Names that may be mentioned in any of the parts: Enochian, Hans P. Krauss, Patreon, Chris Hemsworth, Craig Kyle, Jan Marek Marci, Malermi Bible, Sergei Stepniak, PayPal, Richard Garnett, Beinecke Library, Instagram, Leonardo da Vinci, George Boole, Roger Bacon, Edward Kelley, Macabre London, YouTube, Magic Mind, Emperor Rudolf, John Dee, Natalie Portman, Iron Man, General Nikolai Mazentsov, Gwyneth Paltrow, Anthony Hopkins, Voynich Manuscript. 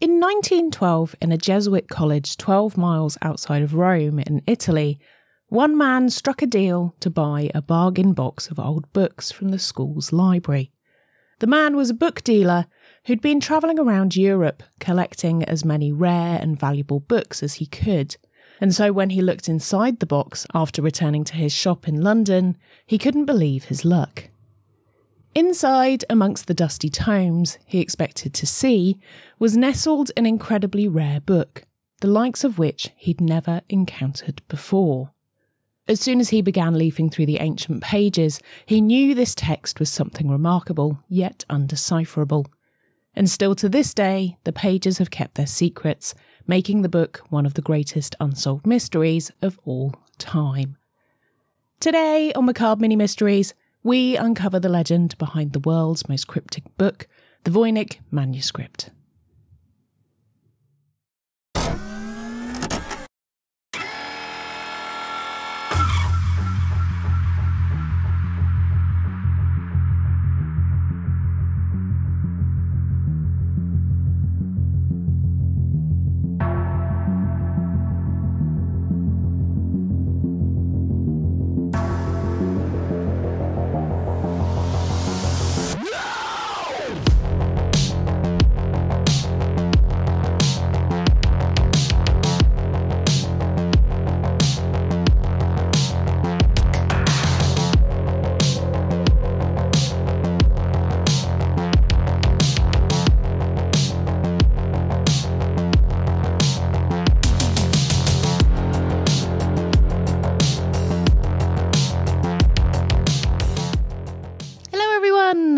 In 1912, in a Jesuit college 12 miles outside of Rome in Italy, one man struck a deal to buy a bargain box of old books from the school's library. The man was a book dealer who'd been travelling around Europe collecting as many rare and valuable books as he could, and so when he looked inside the box after returning to his shop in London, he couldn't believe his luck. Inside, amongst the dusty tomes he expected to see, was nestled an incredibly rare book, the likes of which he'd never encountered before. As soon as he began leafing through the ancient pages, he knew this text was something remarkable, yet undecipherable. And still to this day, the pages have kept their secrets, making the book one of the greatest unsolved mysteries of all time. Today on Macabre Mini Mysteries, we uncover the legend behind the world's most cryptic book, the Voynich Manuscript.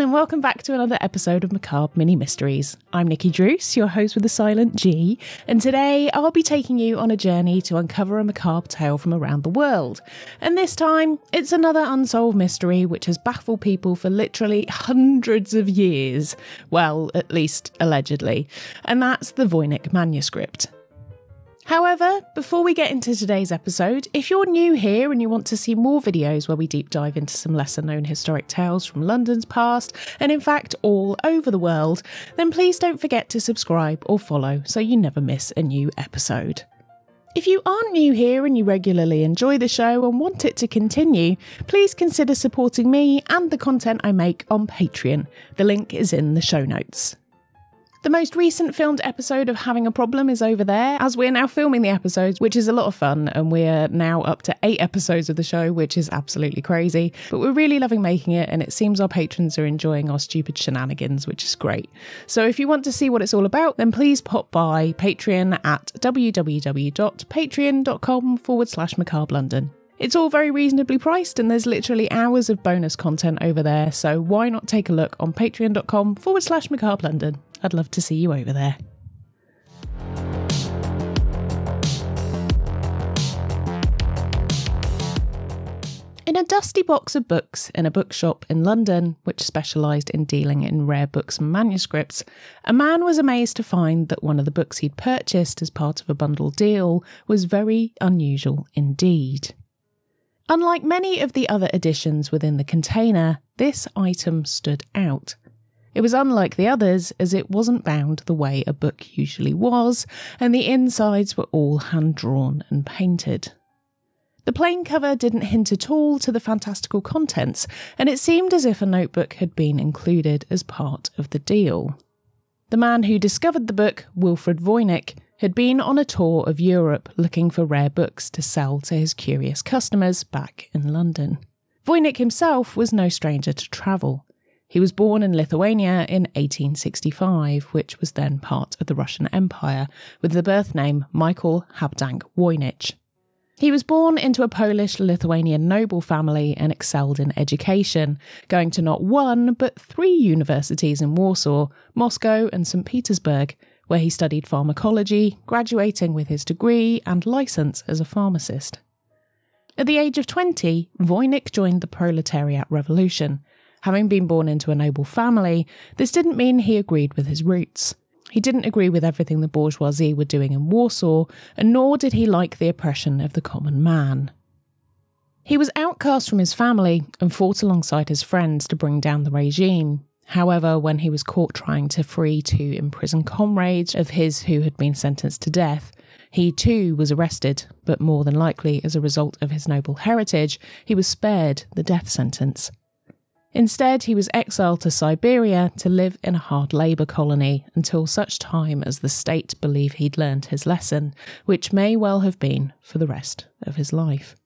Welcome back to another episode of Macabre Mini Mysteries. I'm Nikki Druce, your host with a silent G, and today I'll be taking you on a journey to uncover a macabre tale from around the world. And this time, it's another unsolved mystery which has baffled people for literally hundreds of years. Well, at least allegedly. And that's the Voynich Manuscript. However, before we get into today's episode, if you're new here and you want to see more videos where we deep dive into some lesser known historic tales from London's past, and in fact all over the world, then please don't forget to subscribe or follow so you never miss a new episode. If you aren't new here and you regularly enjoy the show and want it to continue, please consider supporting me and the content I make on Patreon. The link is in the show notes. The most recent filmed episode of Having a Problem is over there, as we're now filming the episodes, which is a lot of fun, and we're now up to 8 episodes of the show, which is absolutely crazy. But we're really loving making it, and it seems our patrons are enjoying our stupid shenanigans, which is great. So if you want to see what it's all about, then please pop by Patreon at www.patreon.com/Macabre London. It's all very reasonably priced and there's literally hours of bonus content over there, so why not take a look on patreon.com/Macabre London. I'd love to see you over there. In a dusty box of books in a bookshop in London, which specialised in dealing in rare books and manuscripts, a man was amazed to find that one of the books he'd purchased as part of a bundle deal was very unusual indeed. Unlike many of the other editions within the container, this item stood out. It was unlike the others, as it wasn't bound the way a book usually was, and the insides were all hand-drawn and painted. The plain cover didn't hint at all to the fantastical contents, and it seemed as if a notebook had been included as part of the deal. The man who discovered the book, Wilfred Voynich, had been on a tour of Europe looking for rare books to sell to his curious customers back in London. Voynich himself was no stranger to travel. He was born in Lithuania in 1865, which was then part of the Russian Empire, with the birth name Michael Habdank Voynich. He was born into a Polish-Lithuanian noble family and excelled in education, going to not one but 3 universities in Warsaw, Moscow and St. Petersburg, where he studied pharmacology, graduating with his degree and licence as a pharmacist. At the age of 20, Voynich joined the proletariat revolution. Having been born into a noble family, this didn't mean he agreed with his roots. He didn't agree with everything the bourgeoisie were doing in Warsaw, and nor did he like the oppression of the common man. He was outcast from his family and fought alongside his friends to bring down the regime, However, when he was caught trying to free two imprisoned comrades of his who had been sentenced to death, he too was arrested, but more than likely as a result of his noble heritage, he was spared the death sentence. Instead, he was exiled to Siberia to live in a hard labour colony until such time as the state believed he'd learned his lesson, which may well have been for the rest of his life.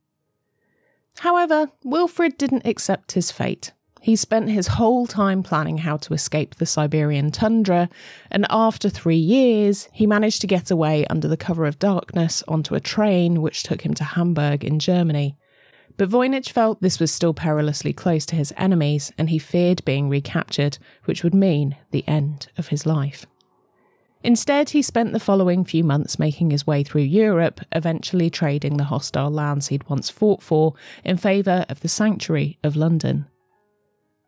However, Wilfrid didn't accept his fate. He spent his whole time planning how to escape the Siberian tundra, and after 3 years, he managed to get away under the cover of darkness onto a train which took him to Hamburg in Germany. But Voynich felt this was still perilously close to his enemies, and he feared being recaptured, which would mean the end of his life. Instead, he spent the following few months making his way through Europe, eventually trading the hostile lands he'd once fought for in favour of the sanctuary of London.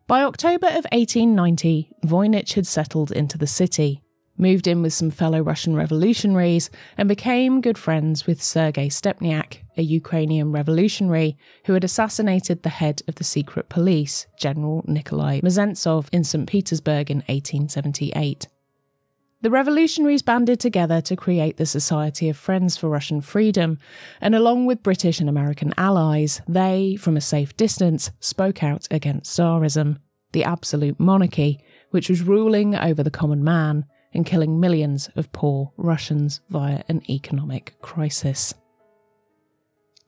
By October of 1890, Voynich had settled into the city, moved in with some fellow Russian revolutionaries, and became good friends with Sergei Stepniak, a Ukrainian revolutionary who had assassinated the head of the secret police, General Nikolai Mazentsov, in St. Petersburg in 1878. The revolutionaries banded together to create the Society of Friends for Russian Freedom, and along with British and American allies, they, from a safe distance, spoke out against Tsarism, the absolute monarchy, which was ruling over the common man, and killing millions of poor Russians via an economic crisis.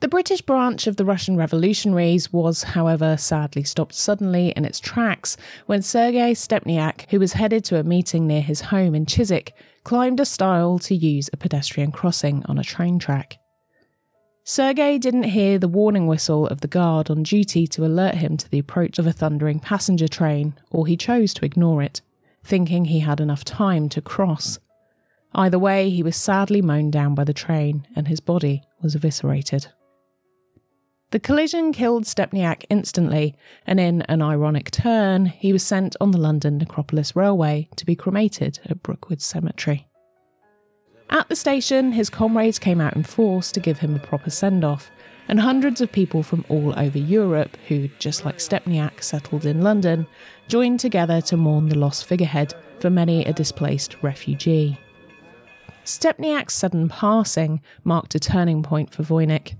The British branch of the Russian revolutionaries was, however, sadly stopped suddenly in its tracks when Sergei Stepniak, who was headed to a meeting near his home in Chiswick, climbed a stile to use a pedestrian crossing on a train track. Sergei didn't hear the warning whistle of the guard on duty to alert him to the approach of a thundering passenger train, or he chose to ignore it, thinking he had enough time to cross. Either way, he was sadly mown down by the train, and his body was eviscerated. The collision killed Stepniak instantly, and in an ironic turn, he was sent on the London Necropolis Railway to be cremated at Brookwood Cemetery. At the station, his comrades came out in force to give him a proper send-off, and hundreds of people from all over Europe who, just like Stepniak, settled in London, joined together to mourn the lost figurehead, for many a displaced refugee. Stepniak's sudden passing marked a turning point for Voynich.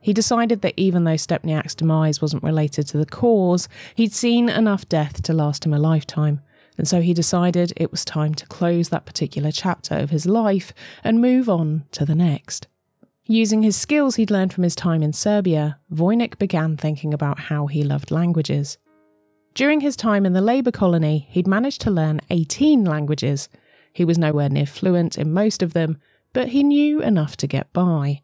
He decided that even though Stepniak's demise wasn't related to the cause, he'd seen enough death to last him a lifetime, and so he decided it was time to close that particular chapter of his life and move on to the next. Using his skills he'd learned from his time in Serbia, Voynich began thinking about how he loved languages. During his time in the labour colony, he'd managed to learn 18 languages. He was nowhere near fluent in most of them, but he knew enough to get by.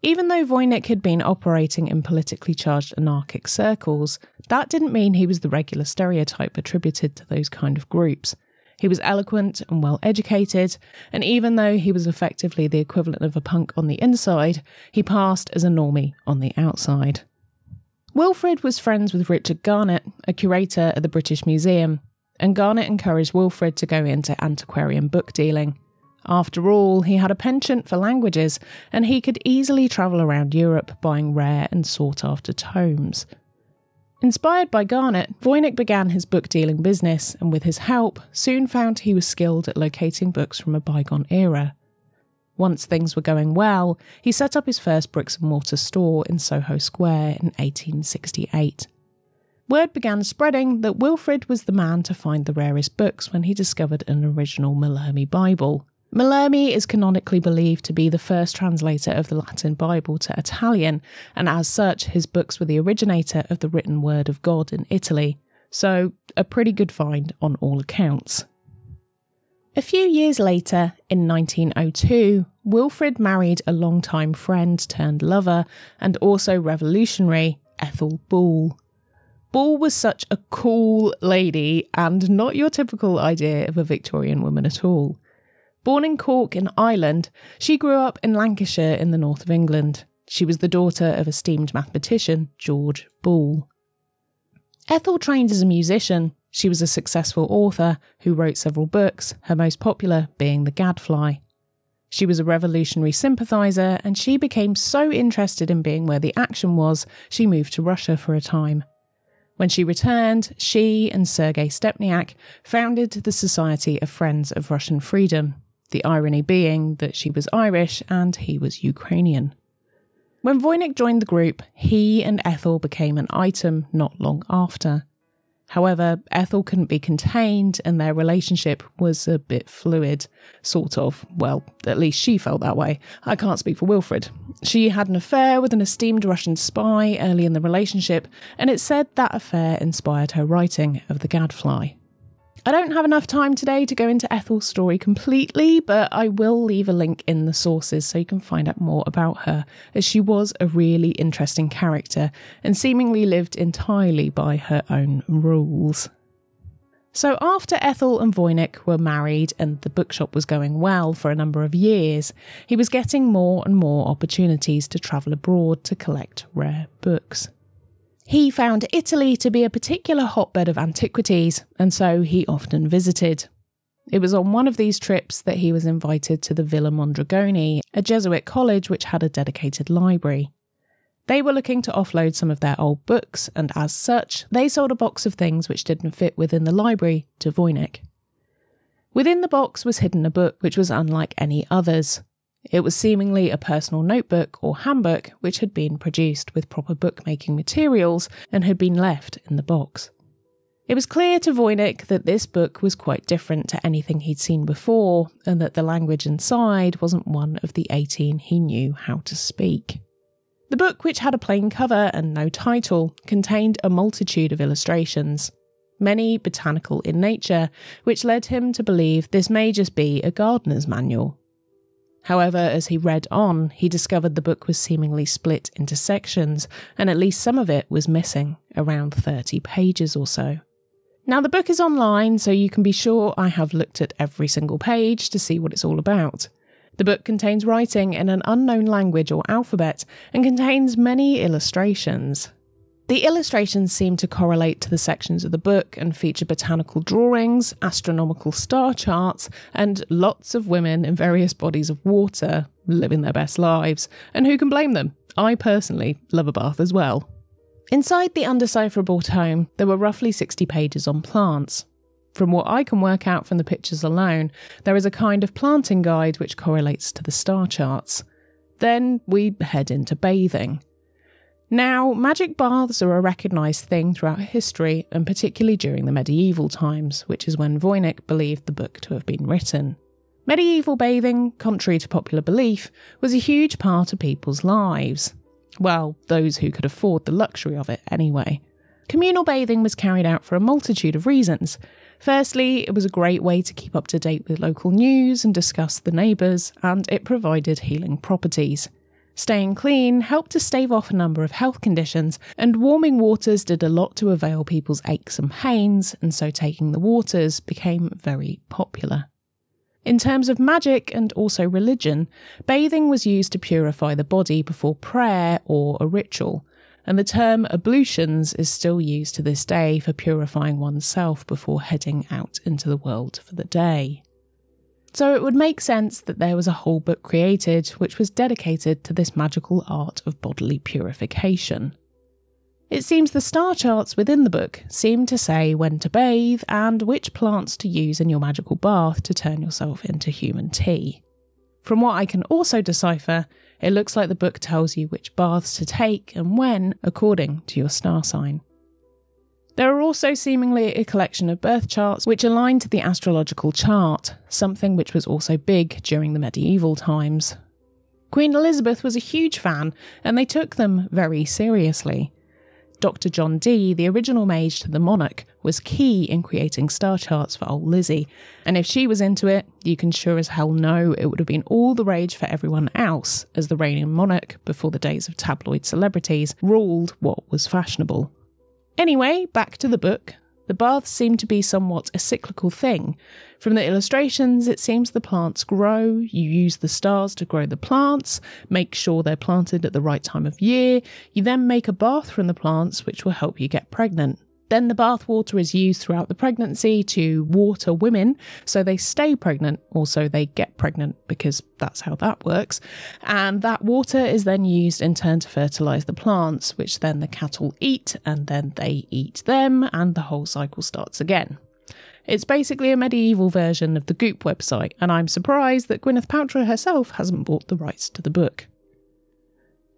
Even though Voynich had been operating in politically charged anarchic circles, that didn't mean he was the regular stereotype attributed to those kind of groups. He was eloquent and well-educated, and even though he was effectively the equivalent of a punk on the inside, he passed as a normie on the outside. Wilfrid was friends with Richard Garnett, a curator at the British Museum, and Garnett encouraged Wilfrid to go into antiquarian book dealing. After all, he had a penchant for languages, and he could easily travel around Europe buying rare and sought-after tomes. Inspired by Garnett, Voynich began his book-dealing business, and with his help, soon found he was skilled at locating books from a bygone era. Once things were going well, he set up his first bricks-and-mortar store in Soho Square in 1868. Word began spreading that Wilfrid was the man to find the rarest books when he discovered an original Malermi Bible. Malermi is canonically believed to be the first translator of the Latin Bible to Italian, and as such, his books were the originator of the written word of God in Italy, so a pretty good find on all accounts. A few years later, in 1902, Wilfrid married a longtime friend turned lover, and also revolutionary, Ethel Ball. Ball was such a cool lady, and not your typical idea of a Victorian woman at all. Born in Cork in Ireland, she grew up in Lancashire in the north of England. She was the daughter of esteemed mathematician George Boole. Ethel trained as a musician. She was a successful author who wrote several books, her most popular being The Gadfly. She was a revolutionary sympathiser, and she became so interested in being where the action was, she moved to Russia for a time. When she returned, she and Sergei Stepniak founded the Society of Friends of Russian Freedom, the irony being that she was Irish and he was Ukrainian. When Voynich joined the group, he and Ethel became an item not long after. However, Ethel couldn't be contained and their relationship was a bit fluid. Sort of. Well, at least she felt that way. I can't speak for Wilfred. She had an affair with an esteemed Russian spy early in the relationship, and it's said that affair inspired her writing of The Gadfly. I don't have enough time today to go into Ethel's story completely, but I will leave a link in the sources so you can find out more about her, as she was a really interesting character and seemingly lived entirely by her own rules. So after Ethel and Voynich were married and the bookshop was going well for a number of years, he was getting more and more opportunities to travel abroad to collect rare books. He found Italy to be a particular hotbed of antiquities, and so he often visited. It was on one of these trips that he was invited to the Villa Mondragone, a Jesuit college which had a dedicated library. They were looking to offload some of their old books, and as such, they sold a box of things which didn't fit within the library to Voynich. Within the box was hidden a book which was unlike any others. It was seemingly a personal notebook or handbook which had been produced with proper bookmaking materials and had been left in the box. It was clear to Voynich that this book was quite different to anything he'd seen before, and that the language inside wasn't one of the 18 he knew how to speak. The book, which had a plain cover and no title, contained a multitude of illustrations, many botanical in nature, which led him to believe this may just be a gardener's manual. However, as he read on, he discovered the book was seemingly split into sections, and at least some of it was missing, around 30 pages or so. Now, the book is online, so you can be sure I have looked at every single page to see what it's all about. The book contains writing in an unknown language or alphabet, and contains many illustrations. The illustrations seem to correlate to the sections of the book and feature botanical drawings, astronomical star charts, and lots of women in various bodies of water living their best lives. And who can blame them? I personally love a bath as well. Inside the undecipherable tome, there were roughly 60 pages on plants. From what I can work out from the pictures alone, there is a kind of planting guide which correlates to the star charts. Then we head into bathing. Now, magic baths are a recognised thing throughout history, and particularly during the medieval times, which is when Voynich believed the book to have been written. Medieval bathing, contrary to popular belief, was a huge part of people's lives. Well, those who could afford the luxury of it anyway. Communal bathing was carried out for a multitude of reasons. Firstly, it was a great way to keep up to date with local news and discuss the neighbours, and it provided healing properties. Staying clean helped to stave off a number of health conditions, and warming waters did a lot to avail people's aches and pains, and so taking the waters became very popular. In terms of magic and also religion, bathing was used to purify the body before prayer or a ritual, and the term ablutions is still used to this day for purifying oneself before heading out into the world for the day. So it would make sense that there was a whole book created which was dedicated to this magical art of bodily purification. It seems the star charts within the book seem to say when to bathe and which plants to use in your magical bath to turn yourself into human tea. From what I can also decipher, it looks like the book tells you which baths to take and when according to your star sign. There are also seemingly a collection of birth charts which align to the astrological chart, something which was also big during the medieval times. Queen Elizabeth was a huge fan, and they took them very seriously. Dr. John Dee, the original mage to the monarch, was key in creating star charts for old Lizzie, and if she was into it, you can sure as hell know it would have been all the rage for everyone else, as the reigning monarch, before the days of tabloid celebrities, ruled what was fashionable. Anyway, back to the book. The baths seem to be somewhat a cyclical thing. From the illustrations, it seems the plants grow, you use the stars to grow the plants, make sure they're planted at the right time of year, you then make a bath from the plants which will help you get pregnant. Then the bath water is used throughout the pregnancy to water women so they stay pregnant, or so they get pregnant, because that's how that works. And that water is then used in turn to fertilise the plants, which then the cattle eat, and then they eat them, and the whole cycle starts again. It's basically a medieval version of the Goop website, and I'm surprised that Gwyneth Paltrow herself hasn't bought the rights to the book.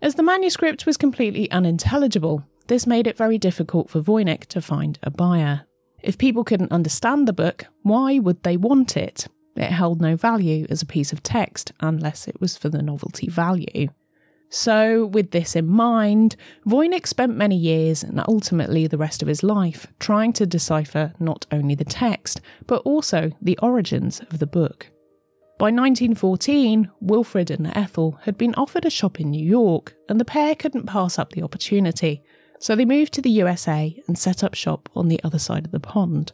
As the manuscript was completely unintelligible, this made it very difficult for Voynich to find a buyer. If people couldn't understand the book, why would they want it? It held no value as a piece of text unless it was for the novelty value. So, with this in mind, Voynich spent many years and ultimately the rest of his life trying to decipher not only the text, but also the origins of the book. By 1914, Wilfrid and Ethel had been offered a shop in New York, and the pair couldn't pass up the opportunity. So they moved to the USA and set up shop on the other side of the pond.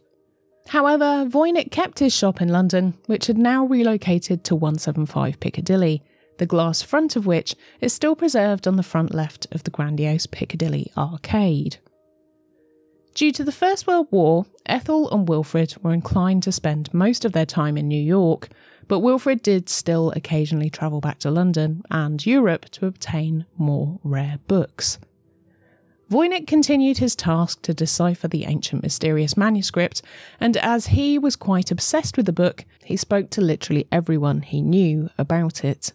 However, Voynich kept his shop in London, which had now relocated to 175 Piccadilly, the glass front of which is still preserved on the front left of the grandiose Piccadilly Arcade. Due to the First World War, Ethel and Wilfrid were inclined to spend most of their time in New York, but Wilfrid did still occasionally travel back to London and Europe to obtain more rare books. Voynich continued his task to decipher the ancient mysterious manuscript, and as he was quite obsessed with the book, he spoke to literally everyone he knew about it.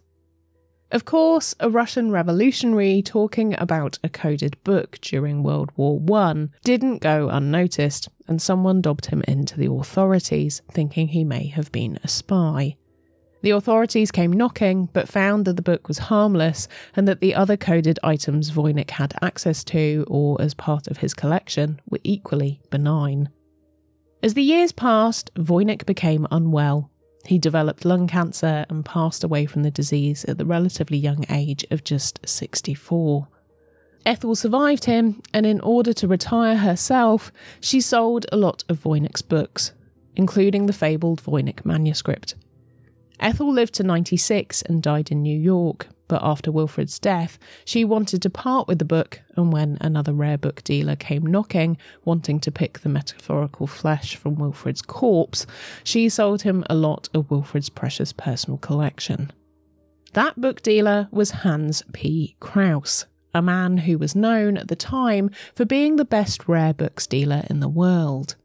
Of course, a Russian revolutionary talking about a coded book during World War I didn't go unnoticed, and someone dobbed him into the authorities, thinking he may have been a spy. The authorities came knocking, but found that the book was harmless and that the other coded items Voynich had access to, or as part of his collection, were equally benign. As the years passed, Voynich became unwell. He developed lung cancer and passed away from the disease at the relatively young age of just 64. Ethel survived him, and in order to retire herself, she sold a lot of Voynich's books, including the fabled Voynich manuscript. Ethel lived to 96 and died in New York, but after Wilfrid's death, she wanted to part with the book, and when another rare book dealer came knocking, wanting to pick the metaphorical flesh from Wilfrid's corpse, she sold him a lot of Wilfrid's precious personal collection. That book dealer was Hans P. Krauss, a man who was known at the time for being the best rare books dealer in the world.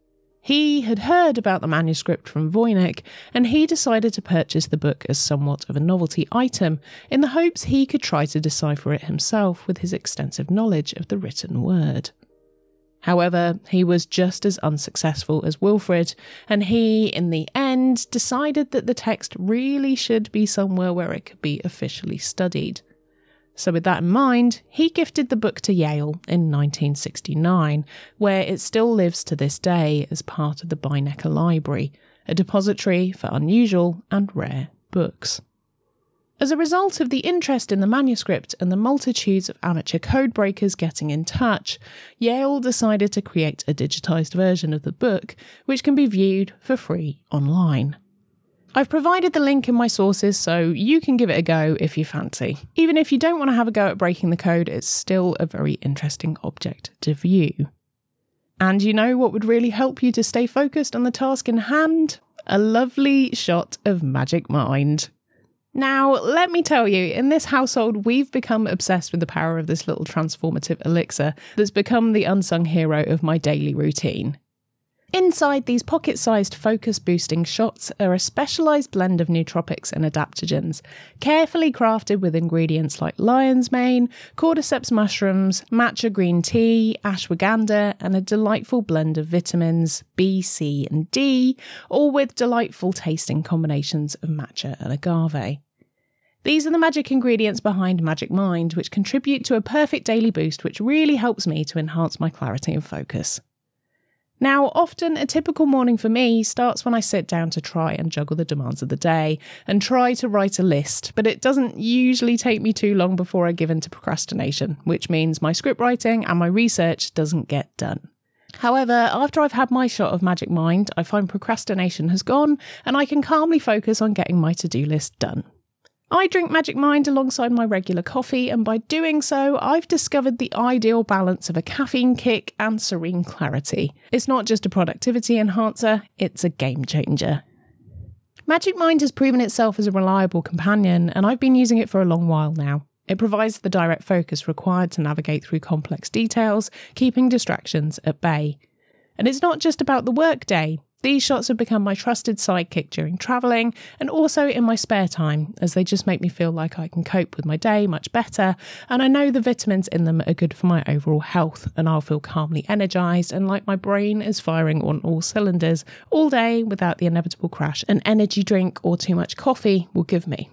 He had heard about the manuscript from Voynich, and he decided to purchase the book as somewhat of a novelty item, in the hopes he could try to decipher it himself with his extensive knowledge of the written word. However, he was just as unsuccessful as Wilfrid, and he, in the end, decided that the text really should be somewhere where it could be officially studied. So with that in mind, he gifted the book to Yale in 1969, where it still lives to this day as part of the Beinecke Library, a depository for unusual and rare books. As a result of the interest in the manuscript and the multitudes of amateur codebreakers getting in touch, Yale decided to create a digitised version of the book, which can be viewed for free online. I've provided the link in my sources, so you can give it a go if you fancy. Even if you don't want to have a go at breaking the code, it's still a very interesting object to view. And you know what would really help you to stay focused on the task in hand? A lovely shot of Magic Mind. Now, let me tell you, in this household, we've become obsessed with the power of this little transformative elixir that's become the unsung hero of my daily routine. Inside these pocket-sized focus-boosting shots are a specialised blend of nootropics and adaptogens, carefully crafted with ingredients like lion's mane, cordyceps mushrooms, matcha green tea, ashwagandha, and a delightful blend of vitamins B, C and D, all with delightful tasting combinations of matcha and agave. These are the magic ingredients behind Magic Mind, which contribute to a perfect daily boost which really helps me to enhance my clarity and focus. Now, often a typical morning for me starts when I sit down to try and juggle the demands of the day and try to write a list, but it doesn't usually take me too long before I give in to procrastination, which means my script writing and my research doesn't get done. However, after I've had my shot of Magic Mind, I find procrastination has gone and I can calmly focus on getting my to-do list done. I drink Magic Mind alongside my regular coffee, and by doing so, I've discovered the ideal balance of a caffeine kick and serene clarity. It's not just a productivity enhancer, it's a game changer. Magic Mind has proven itself as a reliable companion, and I've been using it for a long while now. It provides the direct focus required to navigate through complex details, keeping distractions at bay. And it's not just about the workday. These shots have become my trusted sidekick during travelling and also in my spare time, as they just make me feel like I can cope with my day much better, and I know the vitamins in them are good for my overall health, and I'll feel calmly energised and like my brain is firing on all cylinders all day without the inevitable crash an energy drink or too much coffee will give me.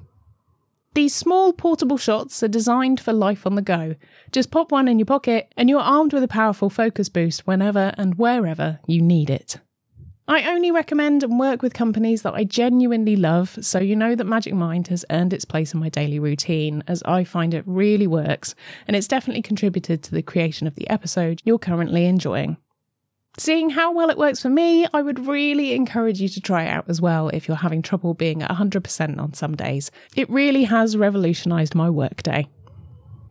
These small portable shots are designed for life on the go. Just pop one in your pocket and you're armed with a powerful focus boost whenever and wherever you need it. I only recommend and work with companies that I genuinely love, so you know that Magic Mind has earned its place in my daily routine, as I find it really works, and it's definitely contributed to the creation of the episode you're currently enjoying. Seeing how well it works for me, I would really encourage you to try it out as well if you're having trouble being at 100% on some days. It really has revolutionised my workday.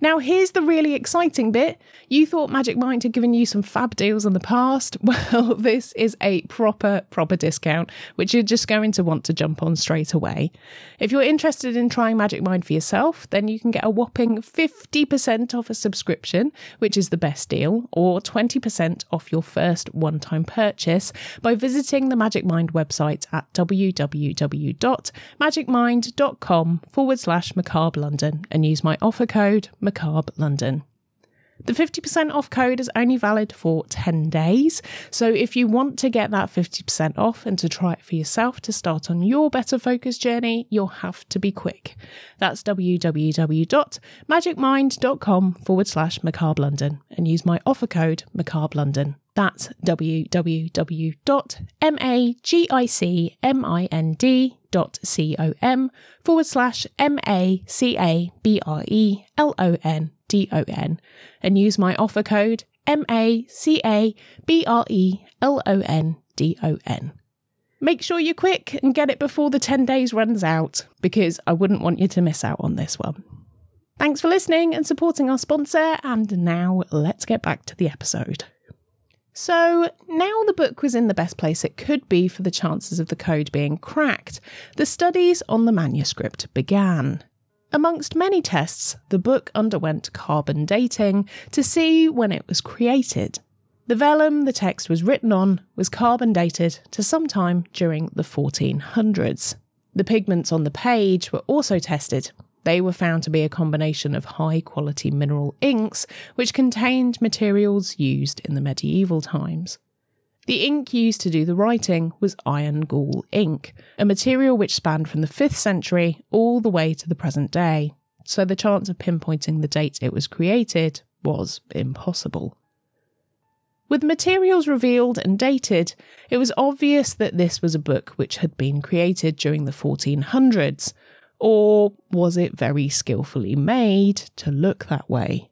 Now here's the really exciting bit. You thought Magic Mind had given you some fab deals in the past? Well, this is a proper discount, which you're just going to want to jump on straight away. If you're interested in trying Magic Mind for yourself, then you can get a whopping 50% off a subscription, which is the best deal, or 20% off your first one-time purchase by visiting the Magic Mind website at www.magicmind.com/Macabre London and use my offer code Macabre London. The 50% off code is only valid for 10 days, so if you want to get that 50% off and to try it for yourself to start on your better focus journey, you'll have to be quick. That's www.magicmind.com/Macabre London and use my offer code Macabre London. That's www.magicmind.com/MACABRELONDON and use my offer code MACABRELONDON. Make sure you're quick and get it before the 10 days runs out, because I wouldn't want you to miss out on this one. Thanks for listening and supporting our sponsor, and now let's get back to the episode. So now the book was in the best place it could be for the chances of the code being cracked. The studies on the manuscript began. Amongst many tests, the book underwent carbon dating to see when it was created. The vellum the text was written on was carbon dated to sometime during the 1400s. The pigments on the page were also tested. They were found to be a combination of high-quality mineral inks, which contained materials used in the medieval times. The ink used to do the writing was iron gall ink, a material which spanned from the 5th century all the way to the present day, so the chance of pinpointing the date it was created was impossible. With materials revealed and dated, it was obvious that this was a book which had been created during the 1400s, or was it very skillfully made to look that way?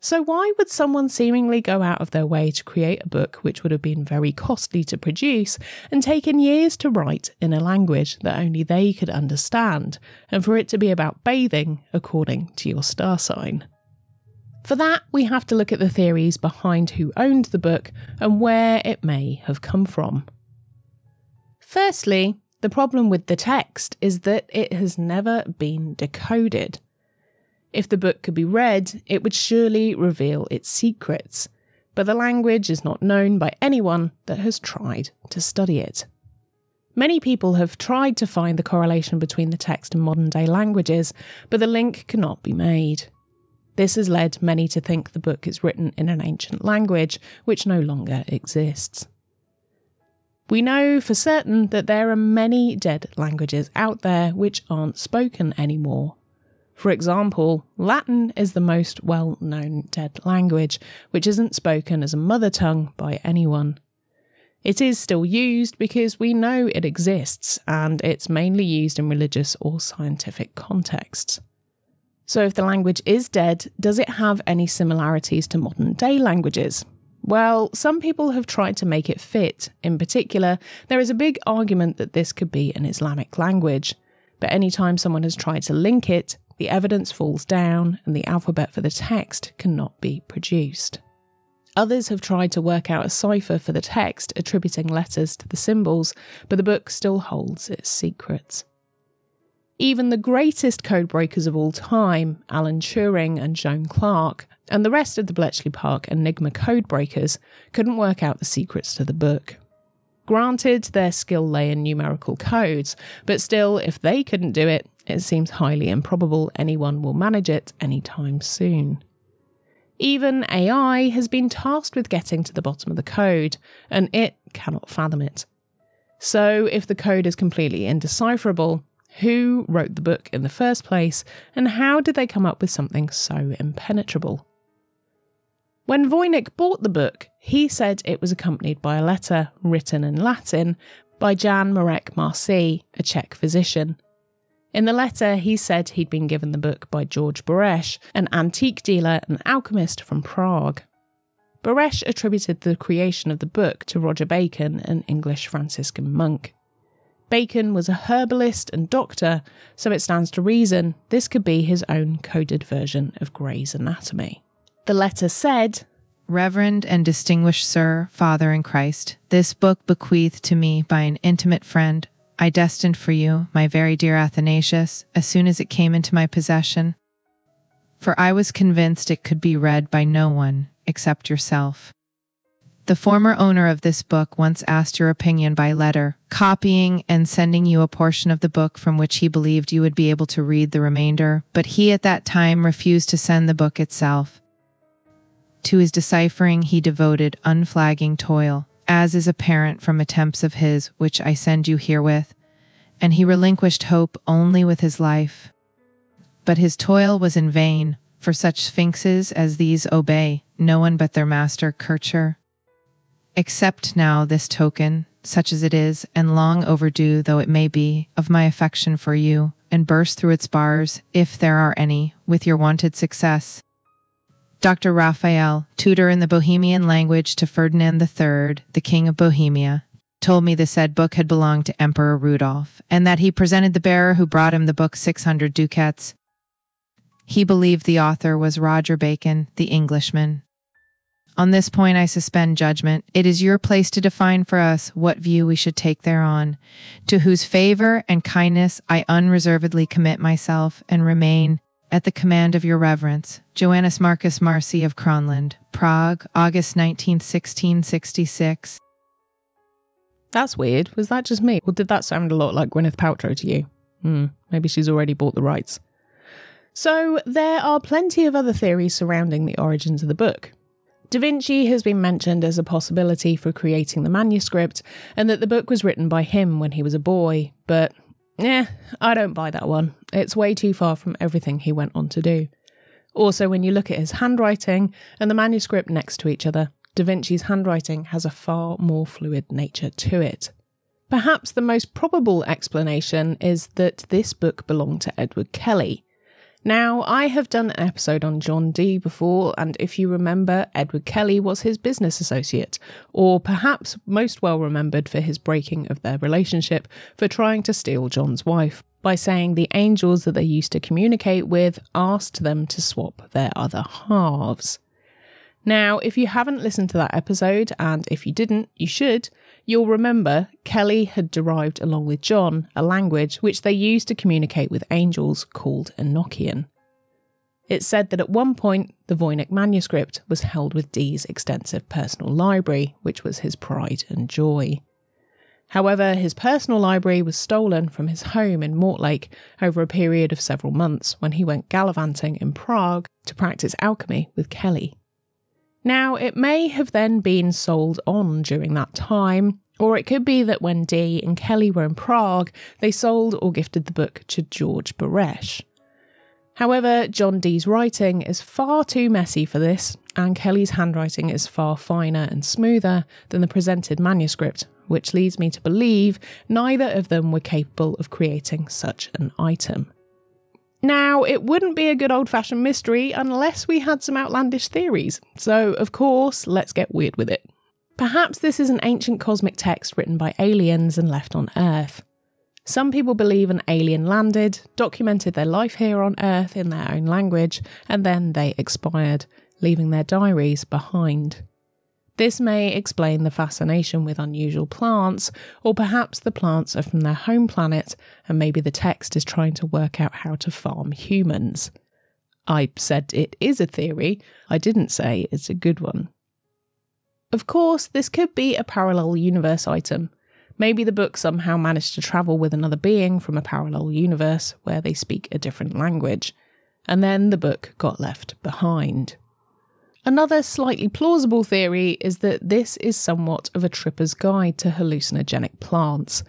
So why would someone seemingly go out of their way to create a book which would have been very costly to produce and taken years to write in a language that only they could understand, and for it to be about bathing according to your star sign? For that, we have to look at the theories behind who owned the book and where it may have come from. Firstly, the problem with the text is that it has never been decoded. If the book could be read, it would surely reveal its secrets, but the language is not known by anyone that has tried to study it. Many people have tried to find the correlation between the text and modern-day languages, but the link cannot be made. This has led many to think the book is written in an ancient language which no longer exists. We know for certain that there are many dead languages out there which aren't spoken anymore. For example, Latin is the most well-known dead language, which isn't spoken as a mother tongue by anyone. It is still used because we know it exists, and it's mainly used in religious or scientific contexts. So if the language is dead, does it have any similarities to modern-day languages? Well, some people have tried to make it fit. In particular, there is a big argument that this could be an Islamic language. but any time someone has tried to link it, the evidence falls down and the alphabet for the text cannot be produced. Others have tried to work out a cipher for the text, attributing letters to the symbols, but the book still holds its secrets. Even the greatest code breakers of all time, Alan Turing and Joan Clarke, and the rest of the Bletchley Park Enigma code breakers, couldn't work out the secrets to the book. Granted, their skill lay in numerical codes, but still, if they couldn't do it, it seems highly improbable anyone will manage it anytime soon. Even AI has been tasked with getting to the bottom of the code, and it cannot fathom it. So, if the code is completely indecipherable, who wrote the book in the first place, and how did they come up with something so impenetrable? When Voynich bought the book, he said it was accompanied by a letter written in Latin by Jan Marek Marci, a Czech physician. In the letter, he said he'd been given the book by George Baresch, an antique dealer and alchemist from Prague. Baresch attributed the creation of the book to Roger Bacon, an English Franciscan monk. Bacon was a herbalist and doctor, so it stands to reason this could be his own coded version of Grey's Anatomy. The letter said, "Reverend and distinguished Sir, Father in Christ, this book bequeathed to me by an intimate friend, I destined for you, my very dear Athanasius, as soon as it came into my possession, for I was convinced it could be read by no one except yourself. The former owner of this book once asked your opinion by letter, copying and sending you a portion of the book from which he believed you would be able to read the remainder, but he at that time refused to send the book itself. To his deciphering he devoted unflagging toil, as is apparent from attempts of his which I send you herewith, and he relinquished hope only with his life. But his toil was in vain, for such sphinxes as these obey no one but their master Kircher. Accept now this token, such as it is, and long overdue though it may be, of my affection for you, and burst through its bars, if there are any, with your wonted success. Dr. Raphael, tutor in the Bohemian language to Ferdinand III, the King of Bohemia, told me the said book had belonged to Emperor Rudolf, and that he presented the bearer who brought him the book 600 ducats. He believed the author was Roger Bacon, the Englishman. On this point I suspend judgment. It is your place to define for us what view we should take thereon, to whose favor and kindness I unreservedly commit myself and remain at the command of your reverence, Joannes Marcus Marci of Cronland, Prague, August 19, 1666. That's weird. Was that just me? Or did that sound a lot like Gwyneth Paltrow to you? Maybe she's already bought the rights. So there are plenty of other theories surrounding the origins of the book. Da Vinci has been mentioned as a possibility for creating the manuscript, and that the book was written by him when he was a boy, but I don't buy that one. It's way too far from everything he went on to do. Also, when you look at his handwriting and the manuscript next to each other, Da Vinci's handwriting has a far more fluid nature to it. Perhaps the most probable explanation is that this book belonged to Edward Kelley. Now, I have done an episode on John Dee before, and if you remember, Edward Kelley was his business associate, or perhaps most well remembered for his breaking of their relationship for trying to steal John's wife by saying the angels that they used to communicate with asked them to swap their other halves. Now, if you haven't listened to that episode, and if you didn't, you should, you'll remember Kelley had derived along with John a language which they used to communicate with angels called Enochian. It's said that at one point the Voynich manuscript was held with Dee's extensive personal library, which was his pride and joy. However, his personal library was stolen from his home in Mortlake over a period of several months when he went gallivanting in Prague to practice alchemy with Kelley. Now, it may have then been sold on during that time, or it could be that when Dee and Kelley were in Prague, they sold or gifted the book to George Baresch. However, John Dee's writing is far too messy for this, and Kelley's handwriting is far finer and smoother than the presented manuscript, which leads me to believe neither of them were capable of creating such an item. Now, it wouldn't be a good old-fashioned mystery unless we had some outlandish theories, so of course, let's get weird with it. Perhaps this is an ancient cosmic text written by aliens and left on Earth. Some people believe an alien landed, documented their life here on Earth in their own language, and then they expired, leaving their diaries behind. This may explain the fascination with unusual plants, or perhaps the plants are from their home planet and maybe the text is trying to work out how to farm humans. I said it is a theory, I didn't say it's a good one. Of course, this could be a parallel universe item. Maybe the book somehow managed to travel with another being from a parallel universe where they speak a different language, and then the book got left behind. Another slightly plausible theory is that this is somewhat of a tripper's guide to hallucinogenic plants.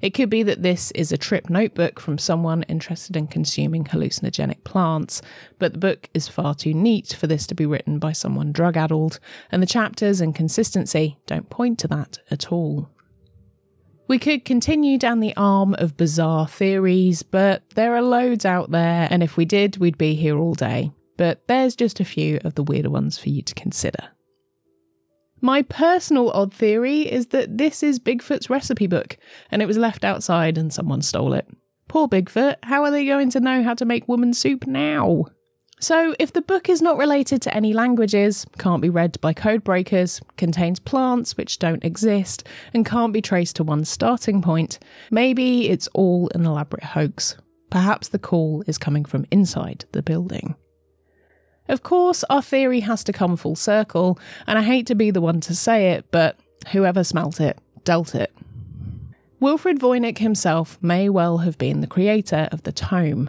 It could be that this is a trip notebook from someone interested in consuming hallucinogenic plants, but the book is far too neat for this to be written by someone drug-addled, and the chapters and consistency don't point to that at all. We could continue down the arm of bizarre theories, but there are loads out there, and if we did, we'd be here all day. But there's just a few of the weirder ones for you to consider. My personal odd theory is that this is Bigfoot's recipe book, and it was left outside and someone stole it. Poor Bigfoot, how are they going to know how to make woman soup now? So if the book is not related to any languages, can't be read by codebreakers, contains plants which don't exist, and can't be traced to one starting point, maybe it's all an elaborate hoax. Perhaps the call is coming from inside the building. Of course, our theory has to come full circle, and I hate to be the one to say it, but whoever smelt it, dealt it. Wilfred Voynich himself may well have been the creator of the tome.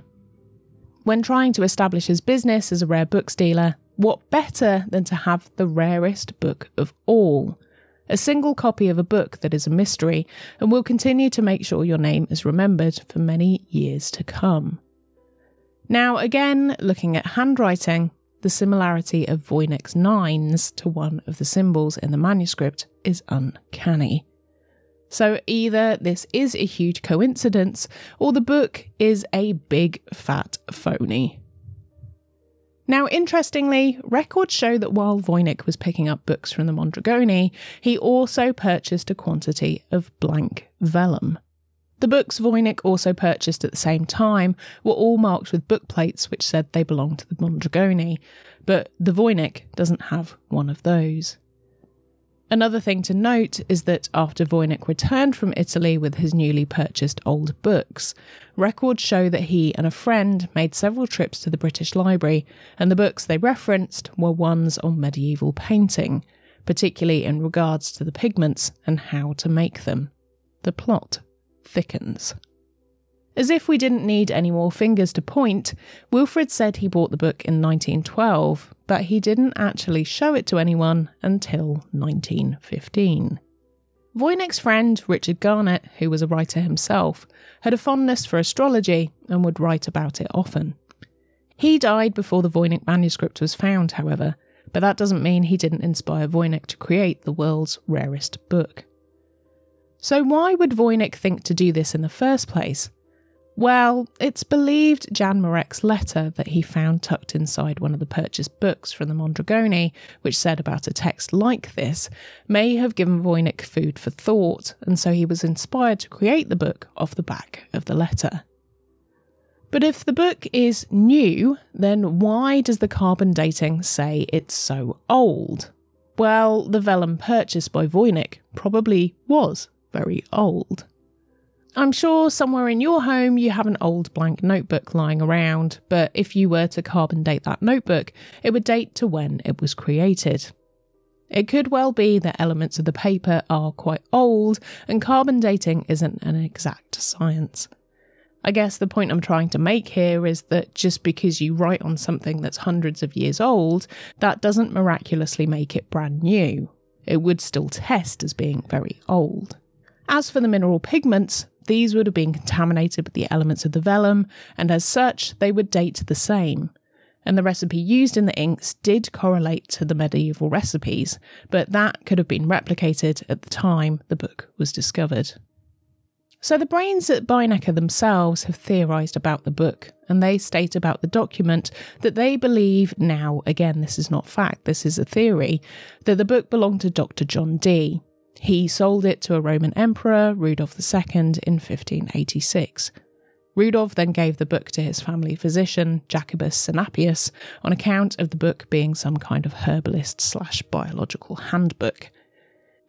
When trying to establish his business as a rare books dealer, what better than to have the rarest book of all? A single copy of a book that is a mystery and will continue to make sure your name is remembered for many years to come. Now again, looking at handwriting, the similarity of Voynich's nines to one of the symbols in the manuscript is uncanny. So either this is a huge coincidence, or the book is a big fat phony. Now interestingly, records show that while Voynich was picking up books from the Mondragone, he also purchased a quantity of blank vellum. The books Voynich also purchased at the same time were all marked with book plates which said they belonged to the Mondragone, but the Voynich doesn't have one of those. Another thing to note is that after Voynich returned from Italy with his newly purchased old books, records show that he and a friend made several trips to the British Library, and the books they referenced were ones on medieval painting, particularly in regards to the pigments and how to make them. The plot thickens. As if we didn't need any more fingers to point, Wilfred said he bought the book in 1912, but he didn't actually show it to anyone until 1915. Voynich's friend Richard Garnett, who was a writer himself, had a fondness for astrology and would write about it often. He died before the Voynich manuscript was found, however, but that doesn't mean he didn't inspire Voynich to create the world's rarest book. So why would Voynich think to do this in the first place? Well, it's believed Jan Marek's letter that he found tucked inside one of the purchased books from the Mondragone, which said about a text like this, may have given Voynich food for thought, and so he was inspired to create the book off the back of the letter. But if the book is new, then why does the carbon dating say it's so old? Well, the vellum purchased by Voynich probably was very old. I'm sure somewhere in your home you have an old blank notebook lying around, but if you were to carbon date that notebook, it would date to when it was created. It could well be that elements of the paper are quite old, and carbon dating isn't an exact science. I guess the point I'm trying to make here is that just because you write on something that's hundreds of years old, that doesn't miraculously make it brand new. It would still test as being very old. As for the mineral pigments, these would have been contaminated with the elements of the vellum, and as such, they would date the same. And the recipe used in the inks did correlate to the medieval recipes, but that could have been replicated at the time the book was discovered. So the brains at Beinecke themselves have theorised about the book, and they state about the document that they believe now, again this is not fact, this is a theory, that the book belonged to Dr. John Dee, He sold it to a Roman emperor, Rudolf II, in 1586. Rudolf then gave the book to his family physician, Jacobus Synapius, on account of the book being some kind of herbalist/biological handbook.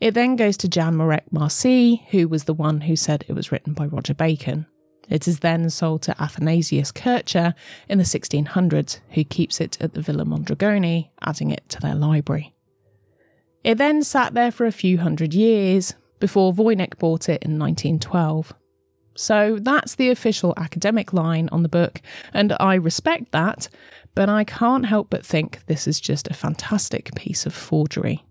It then goes to Jan Marek Marci, who was the one who said it was written by Roger Bacon. It is then sold to Athanasius Kircher in the 1600s, who keeps it at the Villa Mondragone, adding it to their library. It then sat there for a few hundred years, before Voynich bought it in 1912. So that's the official academic line on the book, and I respect that, but I can't help but think this is just a fantastic piece of forgery.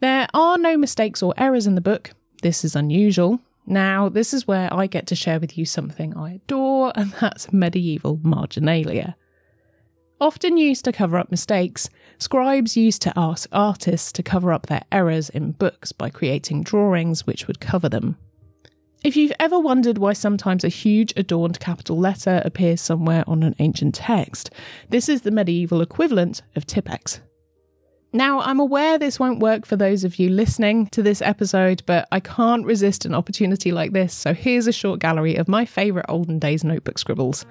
There are no mistakes or errors in the book. This is unusual. Now, this is where I get to share with you something I adore, and that's medieval marginalia. Often used to cover up mistakes, scribes used to ask artists to cover up their errors in books by creating drawings which would cover them. If you've ever wondered why sometimes a huge adorned capital letter appears somewhere on an ancient text, this is the medieval equivalent of Tippex. Now, I'm aware this won't work for those of you listening to this episode, but I can't resist an opportunity like this, so here's a short gallery of my favourite olden days notebook scribbles.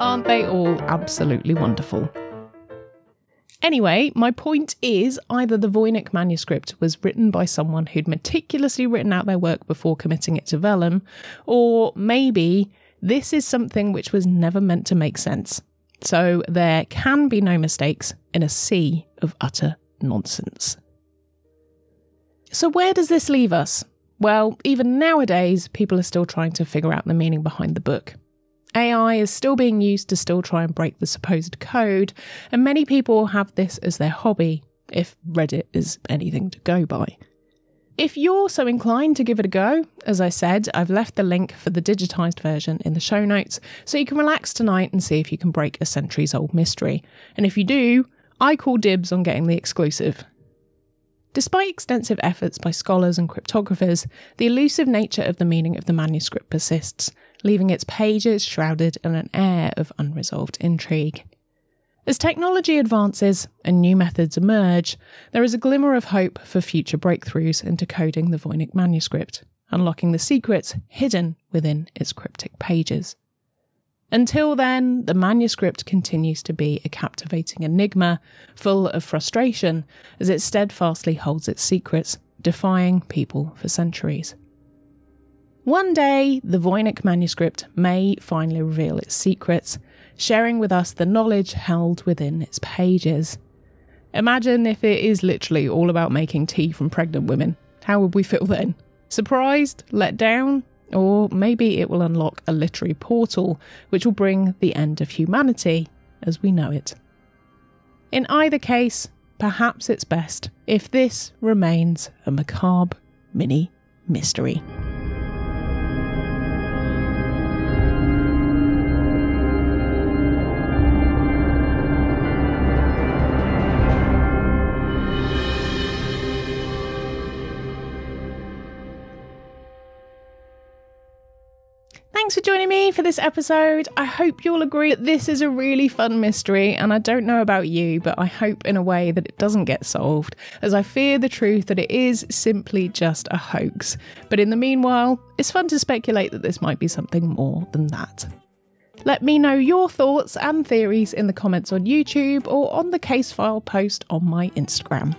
Aren't they all absolutely wonderful? Anyway, my point is either the Voynich manuscript was written by someone who'd meticulously written out their work before committing it to vellum, or maybe this is something which was never meant to make sense. So there can be no mistakes in a sea of utter nonsense. So where does this leave us? Well, even nowadays, people are still trying to figure out the meaning behind the book. AI is still being used to still try and break the supposed code, and many people have this as their hobby, if Reddit is anything to go by. If you're so inclined to give it a go, as I said, I've left the link for the digitised version in the show notes, so you can relax tonight and see if you can break a centuries-old mystery. And if you do, I call dibs on getting the exclusive. Despite extensive efforts by scholars and cryptographers, the elusive nature of the meaning of the manuscript persists, leaving its pages shrouded in an air of unresolved intrigue. As technology advances and new methods emerge, there is a glimmer of hope for future breakthroughs in decoding the Voynich manuscript, unlocking the secrets hidden within its cryptic pages. Until then, the manuscript continues to be a captivating enigma, full of frustration, as it steadfastly holds its secrets, defying people for centuries. One day, the Voynich manuscript may finally reveal its secrets, sharing with us the knowledge held within its pages. Imagine if it is literally all about making tea from pregnant women. How would we feel then? Surprised? Let down? Or maybe it will unlock a literary portal, which will bring the end of humanity as we know it. In either case, perhaps it's best if this remains a macabre mini mystery. Thanks for joining me for this episode. I hope you'll agree that this is a really fun mystery, and I don't know about you, but I hope in a way that it doesn't get solved, as I fear the truth that it is simply just a hoax. But in the meanwhile, it's fun to speculate that this might be something more than that. Let me know your thoughts and theories in the comments on YouTube or on the case file post on my Instagram.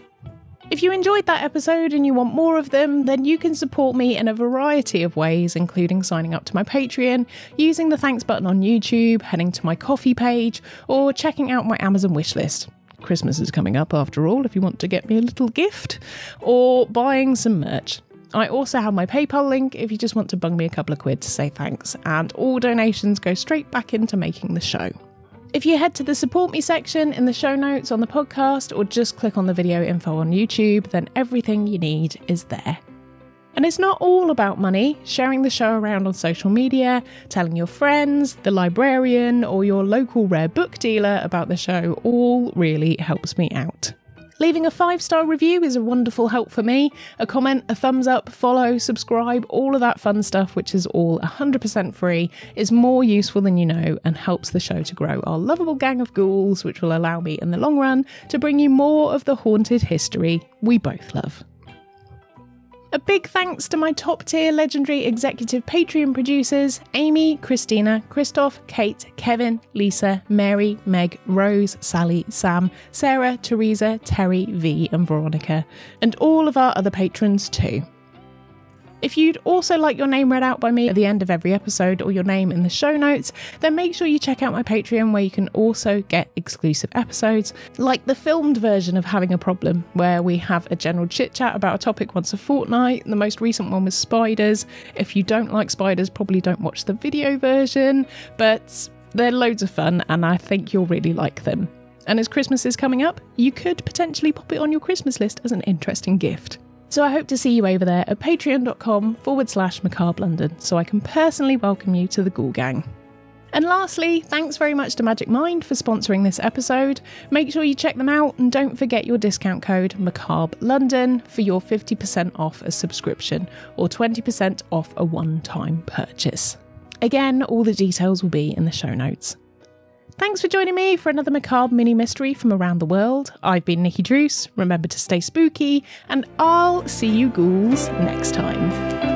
If you enjoyed that episode and you want more of them, then you can support me in a variety of ways, including signing up to my Patreon, using the thanks button on YouTube, heading to my Ko-fi page, or checking out my Amazon wishlist. Christmas is coming up after all, if you want to get me a little gift, or buying some merch. I also have my PayPal link if you just want to bung me a couple of quid to say thanks, and all donations go straight back into making the show. If you head to the support me section in the show notes on the podcast, or just click on the video info on YouTube, then everything you need is there. And it's not all about money. Sharing the show around on social media, telling your friends, the librarian, or your local rare book dealer about the show all really helps me out. Leaving a 5-star review is a wonderful help for me. A comment, a thumbs up, follow, subscribe, all of that fun stuff, which is all 100% free, is more useful than you know and helps the show to grow our lovable gang of ghouls, which will allow me in the long run to bring you more of the haunted history we both love. A big thanks to my top-tier legendary executive Patreon producers, Amy, Christina, Christoph, Kate, Kevin, Lisa, Mary, Meg, Rose, Sally, Sam, Sarah, Teresa, Terry, V and Veronica, and all of our other patrons too. If you'd also like your name read out by me at the end of every episode, or your name in the show notes, then make sure you check out my Patreon, where you can also get exclusive episodes, like the filmed version of Having a Problem, where we have a general chit chat about a topic once a fortnight. The most recent one was spiders. If you don't like spiders, probably don't watch the video version, but they're loads of fun and I think you'll really like them. And as Christmas is coming up, you could potentially pop it on your Christmas list as an interesting gift. So I hope to see you over there at patreon.com/Macabre London, so I can personally welcome you to the Ghoul Gang. And lastly, thanks very much to Magic Mind for sponsoring this episode. Make sure you check them out, and don't forget your discount code Macabre London for your 50% off a subscription, or 20% off a one-time purchase. Again, all the details will be in the show notes. Thanks for joining me for another Macabre Mini Mystery from around the world. I've been Nikki Druce. Remember to stay spooky, and I'll see you ghouls next time.